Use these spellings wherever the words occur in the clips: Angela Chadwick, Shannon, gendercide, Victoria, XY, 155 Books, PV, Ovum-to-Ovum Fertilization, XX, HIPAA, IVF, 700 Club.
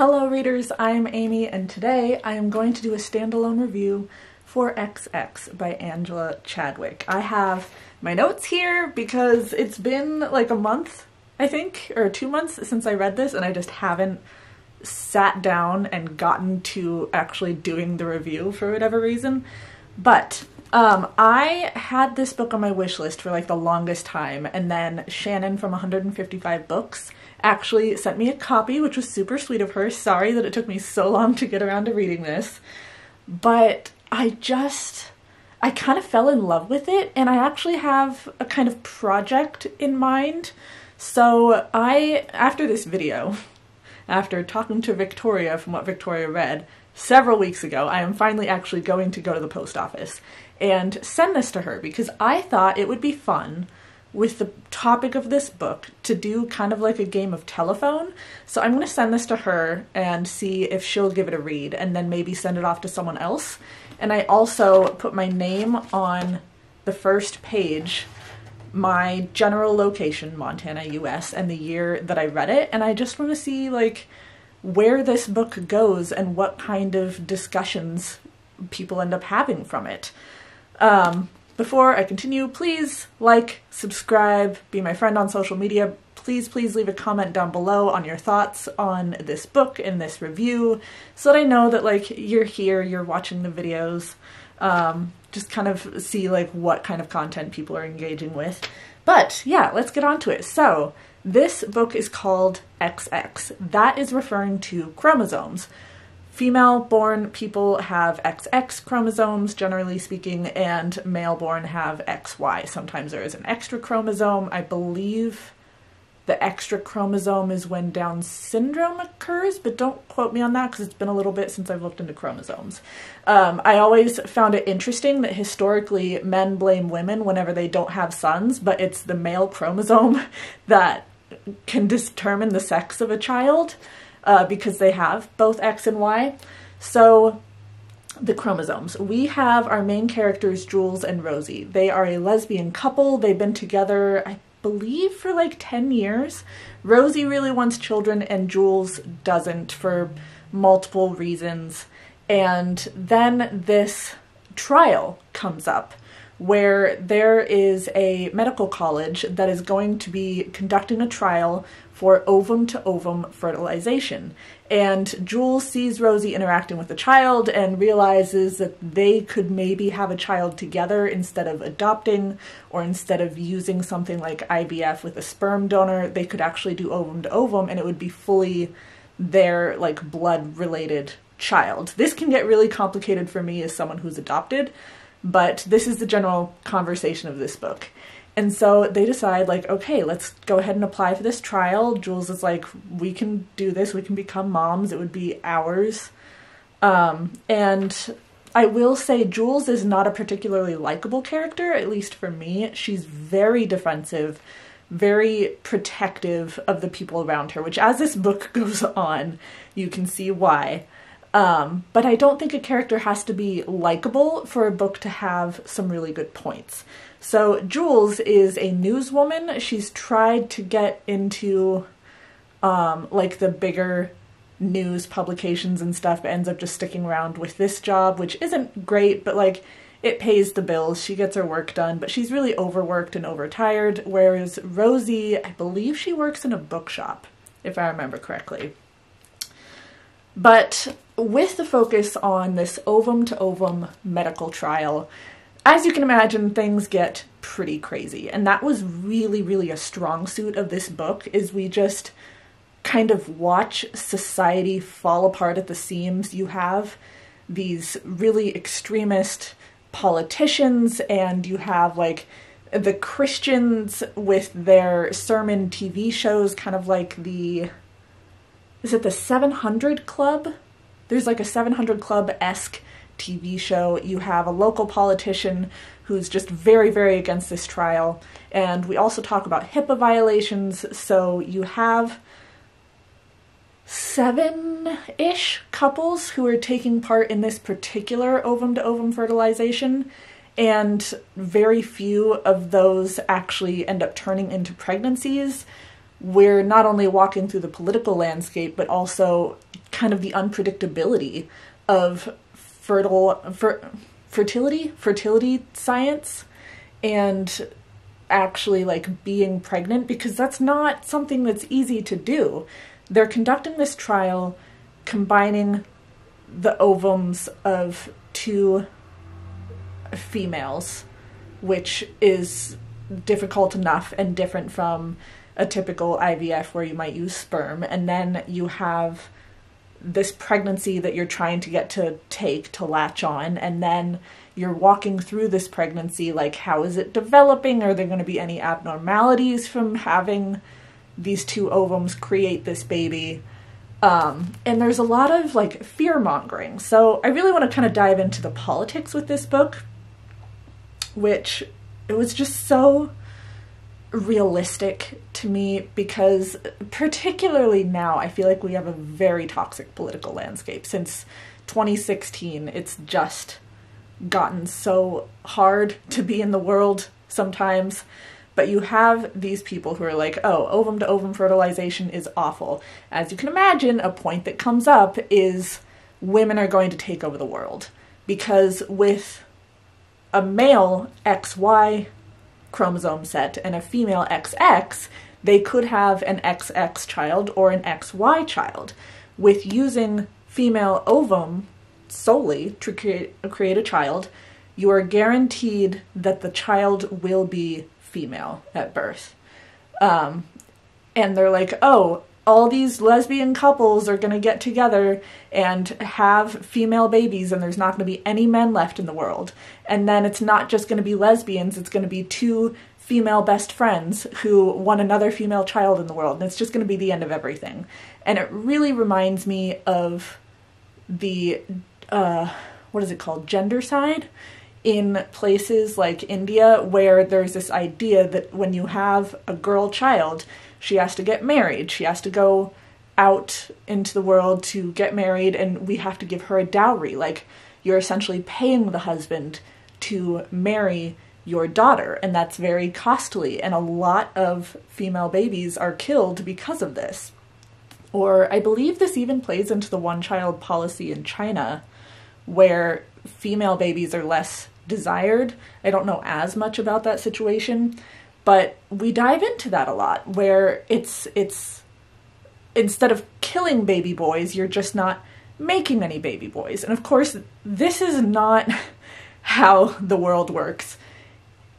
Hello readers, I'm Amy, and today I am going to do a standalone review for XX by Angela Chadwick. I have my notes here because it's been like a month, I think, or 2 months since I read this, and I just haven't sat down and gotten to actually doing the review for whatever reason. But I had this book on my wish list for like the longest time, and then Shannon from 155 Books actually sent me a copy, which was super sweet of her. Sorry that it took me so long to get around to reading this, but I kind of fell in love with it, and I actually have a kind of project in mind. So after this video, after talking to Victoria from What Victoria Read several weeks ago, I am finally actually going to go to the post office and send this to her, because I thought it would be fun with the topic of this book to do kind of like a game of telephone. So I'm going to send this to her and see if she'll give it a read, and then maybe send it off to someone else. And I also put my name on the first page, my general location, Montana, US, and the year that I read it. And I just want to see like where this book goes and what kind of discussions people end up having from it. Before I continue, please like, subscribe, be my friend on social media. Please leave a comment down below on your thoughts on this book and this review, so that I know that like you're here, you're watching the videos. Just kind of see like what kind of content people are engaging with. But yeah, let's get on to it. So this book is called XX. That is referring to chromosomes. Female-born people have XX chromosomes, generally speaking, and male-born have XY. Sometimes there is an extra chromosome. I believe the extra chromosome is when Down syndrome occurs, but don't quote me on that because it's been a little bit since I've looked into chromosomes. I always found it interesting that historically men blame women whenever they don't have sons, but it's the male chromosome that can determine the sex of a child. Because they have both X and Y. So the chromosomes. We have our main characters, Jules and Rosie. They are a lesbian couple. They've been together, I believe, for like 10 years. Rosie really wants children and Jules doesn't for multiple reasons. And then this trial comes up where there is a medical college that is going to be conducting a trial for ovum-to-ovum fertilization. And Jules sees Rosie interacting with a child and realizes that they could maybe have a child together instead of adopting, or instead of using something like IVF with a sperm donor, they could actually do ovum-to-ovum, and it would be fully their like blood-related child. This can get really complicated for me as someone who's adopted, but this is the general conversation of this book. And so they decide, like, okay, let's go ahead and apply for this trial. Jules is like, we can do this. We can become moms. It would be ours. And I will say Jules is not a particularly likable character, at least for me. She's very defensive, very protective of the people around her, which as this book goes on, you can see why. But I don't think a character has to be likable for a book to have some really good points. So Jules is a newswoman. She's tried to get into like the bigger news publications and stuff, but ends up just sticking around with this job, which isn't great, but like it pays the bills. She gets her work done, but she's really overworked and overtired. Whereas Rosie, I believe she works in a bookshop, if I remember correctly. But with the focus on this ovum-to-ovum medical trial, as you can imagine, things get pretty crazy. And that was really, really a strong suit of this book, is we just kind of watch society fall apart at the seams. You have these really extremist politicians, and you have like the Christians with their sermon TV shows, kind of like the... Is it the 700 Club? There's like a 700 Club-esque TV show. You have a local politician who's just very, very against this trial. And we also talk about HIPAA violations. So you have 7-ish couples who are taking part in this particular ovum-to-ovum fertilization. And very few of those actually end up turning into pregnancies. We're not only walking through the political landscape, but also kind of the unpredictability of fertility science and actually like being pregnant, because that's not something that's easy to do. They're conducting this trial combining the ovums of two females, which is difficult enough and different from a typical IVF where you might use sperm, and then you have this pregnancy that you're trying to get to take to latch on, and then you're walking through this pregnancy like, how is it developing? Are there going to be any abnormalities from having these two ovums create this baby? And there's a lot of like fear-mongering. So I really want to kind of dive into the politics with this book, which it was just so realistic to me, because particularly now I feel like we have a very toxic political landscape. Since 2016, it's just gotten so hard to be in the world sometimes, but you have these people who are like, oh, ovum to ovum fertilization is awful. As you can imagine, a point that comes up is women are going to take over the world, because with a male XY chromosome set and a female XX, they could have an XX child or an XY child. With using female ovum solely to create a child, you are guaranteed that the child will be female at birth. And they're like, oh, all these lesbian couples are going to get together and have female babies, and there's not going to be any men left in the world. And then it's not just going to be lesbians, it's going to be two female best friends who want another female child in the world, and it's just going to be the end of everything. And it really reminds me of the, what is it called, gendercide in places like India, where there's this idea that when you have a girl child, she has to get married, she has to go out into the world to get married, and we have to give her a dowry. Like, you're essentially paying the husband to marry your daughter, and that's very costly, and a lot of female babies are killed because of this. Or I believe this even plays into the one-child policy in China, where female babies are less desired. I don't know as much about that situation, but we dive into that a lot, where it's instead of killing baby boys, you're just not making any baby boys. And of course, this is not how the world works.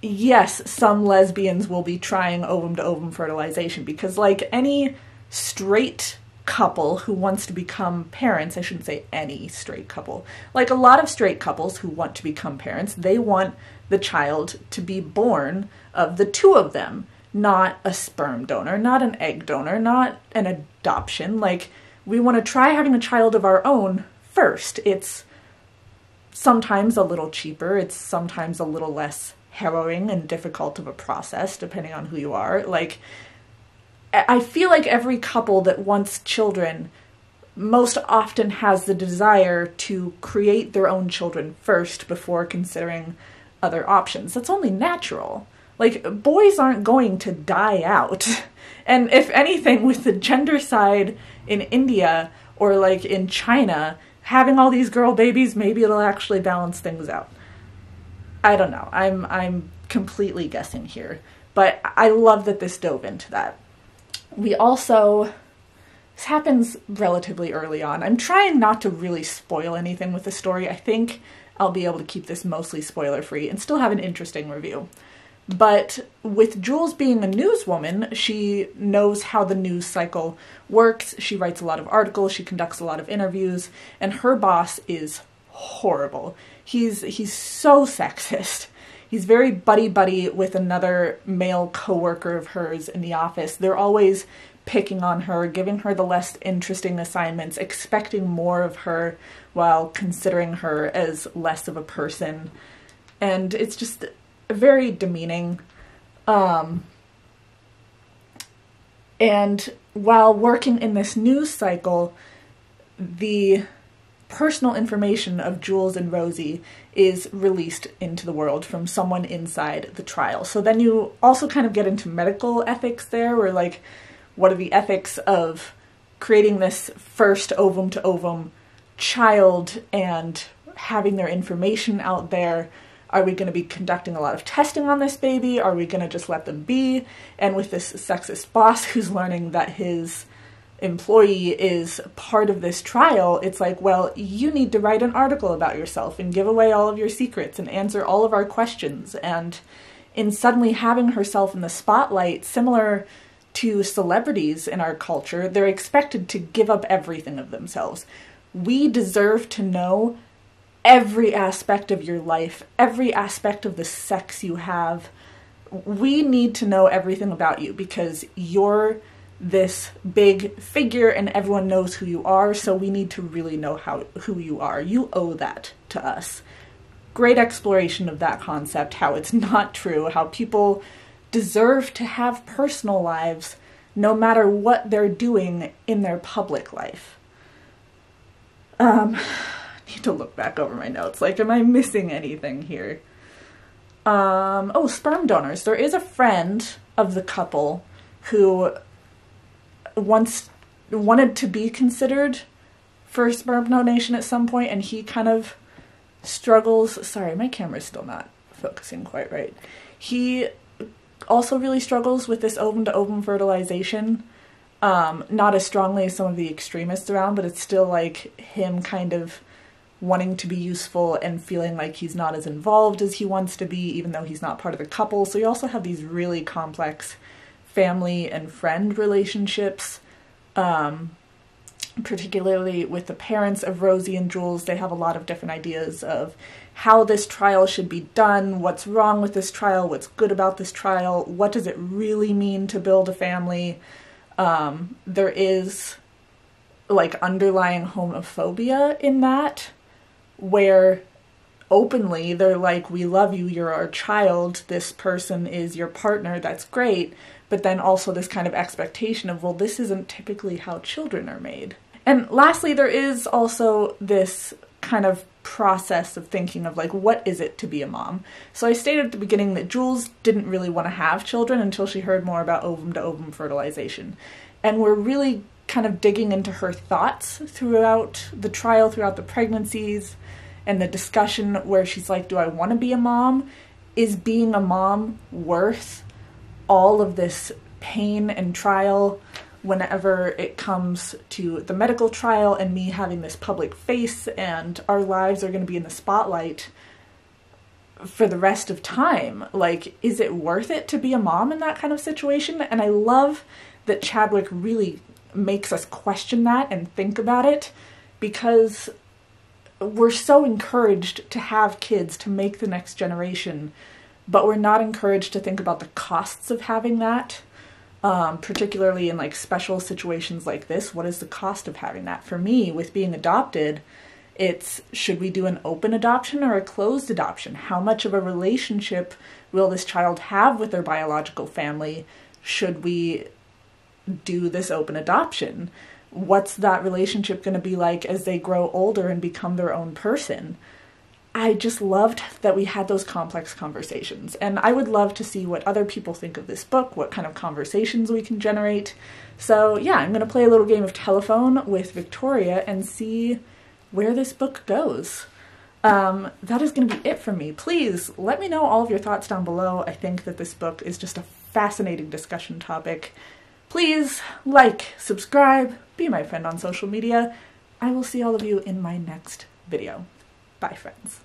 Yes, some lesbians will be trying ovum-to-ovum fertilization, because like any straight couple who wants to become parents, I shouldn't say any straight couple, like a lot of straight couples who want to become parents, they want the child to be born of the two of them, not a sperm donor, not an egg donor, not an adoption. Like, we want to try having a child of our own first. It's sometimes a little cheaper, it's sometimes a little less harrowing and difficult of a process, depending on who you are. Like, I feel like every couple that wants children most often has the desire to create their own children first before considering other options. That's only natural. Like, boys aren't going to die out. And if anything, with the gendercide in India or like in China, having all these girl babies, maybe it'll actually balance things out. I don't know. I'm completely guessing here. But I love that this dove into that. We also, this happens relatively early on. I'm trying not to really spoil anything with the story. I think I'll be able to keep this mostly spoiler-free and still have an interesting review. But with Jules being a newswoman, she knows how the news cycle works. She writes a lot of articles, she conducts a lot of interviews, and her boss is horrible. He's so sexist. He's very buddy-buddy with another male coworker of hers in the office. They're always picking on her, giving her the less interesting assignments, expecting more of her while considering her as less of a person. And it's just very demeaning. And while working in this news cycle, the personal information of Jules and Rosie is released into the world from someone inside the trial. So then you also kind of get into medical ethics there, where like, what are the ethics of creating this first ovum-to-ovum child and having their information out there. Are we going to be conducting a lot of testing on this baby? Are we going to just let them be? And with this sexist boss who's learning that his employee is part of this trial, it's like, well, you need to write an article about yourself and give away all of your secrets and answer all of our questions. And in suddenly having herself in the spotlight, similar to celebrities in our culture, they're expected to give up everything of themselves. We deserve to know every aspect of your life, every aspect of the sex you have. We need to know everything about you because you're this big figure and everyone knows who you are, so we need to really know who you are. You owe that to us. Great exploration of that concept, how it's not true, how people deserve to have personal lives no matter what they're doing in their public life. I need to look back over my notes. Like, am I missing anything here? Oh, sperm donors. There is a friend of the couple who once wanted to be considered for sperm donation at some point, and he kind of struggles. Sorry, my camera's still not focusing quite right. He also really struggles with this ovum-to-ovum fertilization. Not as strongly as some of the extremists around, but it's still like him kind of wanting to be useful and feeling like he's not as involved as he wants to be, even though he's not part of the couple. So you also have these really complex family and friend relationships, particularly with the parents of Rosie and Jules. They have a lot of different ideas of how this trial should be done, what's wrong with this trial, what's good about this trial, what does it really mean to build a family. There is like underlying homophobia in that, where openly they're like, we love you, you're our child, this person is your partner, that's great, but then also this kind of expectation of, well, this isn't typically how children are made. And lastly, there is also this kind of process of thinking of like, what is it to be a mom? So I stated at the beginning that Jules didn't really want to have children until she heard more about ovum-to-ovum fertilization. And we're really kind of digging into her thoughts throughout the trial, throughout the pregnancies, and the discussion where she's like, do I want to be a mom? Is being a mom worth all of this pain and trial whenever it comes to the medical trial and me having this public face and our lives are going to be in the spotlight for the rest of time? Like, is it worth it to be a mom in that kind of situation? And I love that Chadwick really makes us question that and think about it, because we're so encouraged to have kids, to make the next generation, but we're not encouraged to think about the costs of having that, particularly in like special situations like this. What is the cost of having that? For me, with being adopted, it's should we do an open adoption or a closed adoption? How much of a relationship will this child have with their biological family? Should we do this open adoption? What's that relationship going to be like as they grow older and become their own person? I just loved that we had those complex conversations. And I would love to see what other people think of this book, what kind of conversations we can generate. So yeah, I'm going to play a little game of telephone with Victoria and see where this book goes. That is going to be it from me. Please let me know all of your thoughts down below. I think that this book is just a fascinating discussion topic. Please like, subscribe, be my friend on social media. I will see all of you in my next video. Bye, friends.